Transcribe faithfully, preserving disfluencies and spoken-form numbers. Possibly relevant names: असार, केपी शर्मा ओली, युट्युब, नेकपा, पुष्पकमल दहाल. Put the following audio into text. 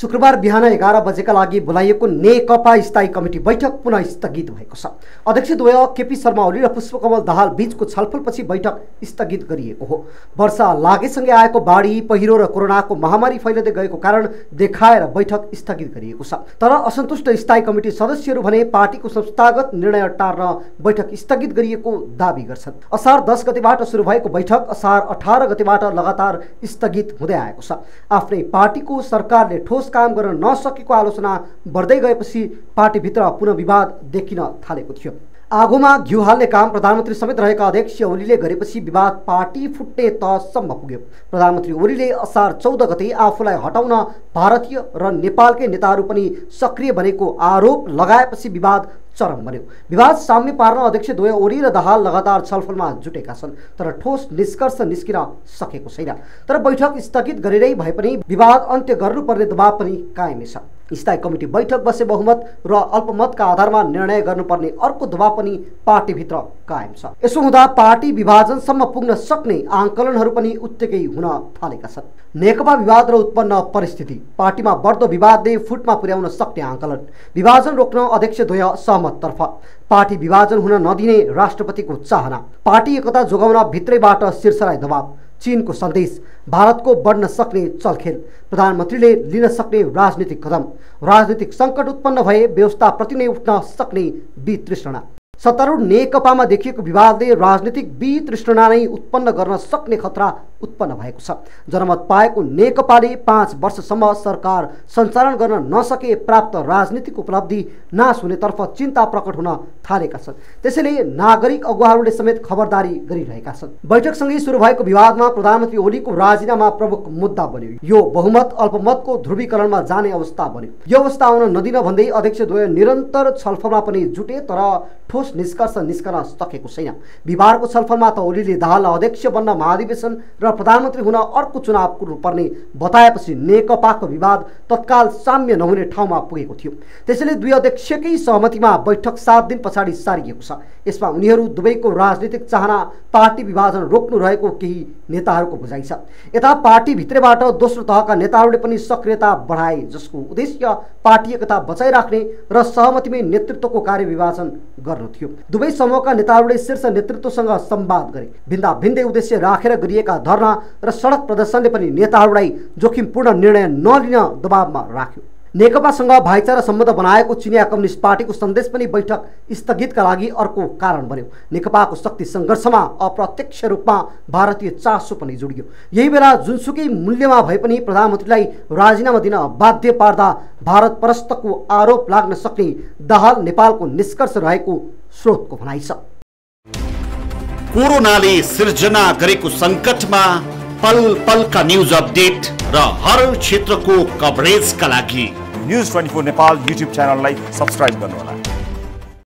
शुक्रबार बिहान एघार बजेका लागि बोलाइएको नेकपा स्थायी कमिटी बैठक पुनः स्थगित भएको छ। अध्यक्षद्वय केपी शर्मा ओली र पुष्पकमल दहाल बीचको छलफलपछि बैठक स्थगित गरिएको हो। वर्षा लागेसँगै आएको बाढी, पहिरो र कोरोनाको महामारी फैलिँदै गएको कारण देखाएर बैठक स्थगित गरिएको छ। तर असन्तुष्ट स्थायी कमिटी सदस्यहरू भने पार्टीको संस्थागत निर्णय टार्न बैठक स्थगित गरिएको दाबी गर्छन्। असार दस गतेबाट सुरु भएको बैठक असार अठार गतेबाट लगातार स्थगित हुँदै आएको छ। आफ्नै पार्टीको सरकारले ठोस काम गर्न नसकेको आलोचना बढ्दै गएपछि पार्टीभित्र पुनः विवाद देखिन थालेको थियो। आगोमा घिउ हाल्ने काम प्रधानमन्त्री समेत रहेका अध्यक्ष ओलीले गरेपछि विवाद पार्टी फुट्ने तहसम्म पुग्यो। प्रधानमन्त्री ओलीले असार चौध गते आफूलाई हटाउन भारतीय र नेपालकै नेताहरू पनि सक्रिय बनेको आरोप लगाएपछि विवाद चरम बन्यो। विवाद साम्य पार्न अध्यक्षद्वय ओली र दहाल लगातार छलफलमा जुटेका छन्, तर ठोस निष्कर्ष निस्किन सकेको छैन। तर बैठक स्थगित गरेरै भए पनि विवाद अन्त्य गर्नुपर्ने दबाब पनि कायमै छ। स्थायी कमिटी बैठक बसे बहुमत र अल्पमतका आधारमा निर्णय गर्नुपर्ने अर्को दबाब पनि पार्टीभित्र कायम छ। यसो हुँदा पार्टी विभाजनसम्म पुग्न सक्ने आंकलनहरू पनि उत्तिकै हुन थालेका छन्। नेकपा विवाद र उत्पन्न परिस्थिति, पार्टीमा बढ्दो विवादले फुटमा पुर्याउन सक्ने आंकलन, विभाजन रोक्न अध्यक्षद्वय सहमततर्फ, पार्टी विभाजन हुन नदिने राष्ट्रपतिको चाहना, पार्टी एकता जोगाउन भित्रैबाट शीर्षलाई दबाब, चीनको सन्देश, भारतको बढ्न सक्ने चलखेल, प्रधानमन्त्रीले लिन सक्ने राजनीतिक कदम, राजनीतिक सङ्कट उत्पन्न भए व्यवस्थाप्रति नै उठ्न सक्ने वितृष्णा। सत्तारूढ नेकपामा देखिएको विवादले राजनीतिक वितृष्णा नै उत्पन्न गर्न सक्ने खतरा उत्पन्न भएको छ। जनमत पाएको नेकपाले पाँच वर्षसम्म सरकार सञ्चालन गर्न नसके प्राप्त राजनीतिक उपलब्धि नाश हुनेतर्फ चिन्ता प्रकट हुन थालेका छन्। त्यसैले नागरिक अगुवाहरूले समेत खबरदारी गरिरहेका छन्। बैठकसँगै सुरु भएको विवादमा प्रधानमन्त्री ओलीको राजीनामा प्रमुख मुद्दा बन्यो। यो बहुमत अल्पमतको ध्रुवीकरणमा जाने अवस्था बन्यो। यो अवस्था आउन नदिन भन्दै अध्यक्षद्वय निरन्तर छलफलमा पनि जुटे, तर ठोस निष्कर्ष निस्कन सकेको छैन। बिहारको छलफलमा त ओलीले दहाललाई अध्यक्ष बन्न महाधिवेशन र प्रधानमन्त्री हुन अर्को चुनाव कुर्नुपर्ने बताएपछि नेकपाको विवाद तत्काल साम्य नहुने ठाउँमा पुगेको थियो। त्यसैले दुई अध्यक्षकै सहमतिमा बैठक सात दिन पछाडि सारिएको छ। यसमा उनीहरू दुवैको राजनीतिक चाहना, पार्टी विभाजन रोक्नु रहेको केही नेताहरूको बुझाइ छ। यता पार्टीभित्रैबाट दोस्रो तहका नेताहरूले पनि सक्रियता बढाए, जसको उद्देश्य पार्टी एकता बचाइराख्ने र सहमतिमै नेतृत्वको कार्यविभाजन गर्नु। दुवै समूहका नेताहरूले शीर्ष नेतृत्वसँग संवाद गरे। भिन्दा भिन्दै उद्देश्य राखेर गरिएका धरना र सडक प्रदर्शनले पनि नेताहरूलाई जोखिमपूर्ण निर्णय नलिन दबावमा राख्यो। नेकपासँग भाइचारा सम्बन्ध बनाएको चिनिया कम्युनिस्ट पार्टीको सन्देश पनि बैठक स्थगितका लागि अर्को कारण बन्यो। नेकपाको शक्ति सङ्घर्षमा अप्रत्यक्ष रूपमा भारतीय चासो पनि जोडियो। यही बेला जुनसुकै मूल्यमा भए पनि प्रधानमन्त्रीलाई राजीनामा दिन बाध्य पार्दा भारत परस्तको आरोप लाग्न सक्ने दहाल नेपालको निष्कर्ष रहेको स्रोतको भनाइ छ। कोरोनाले सिर्जना गरेको संकटमा पल पलका न्यूज अपडेट र हर क्षेत्रको कभरेजका लागि news twenty four Nepal युट्युब च्यानललाई सब्स्क्राइब गर्नुहोला।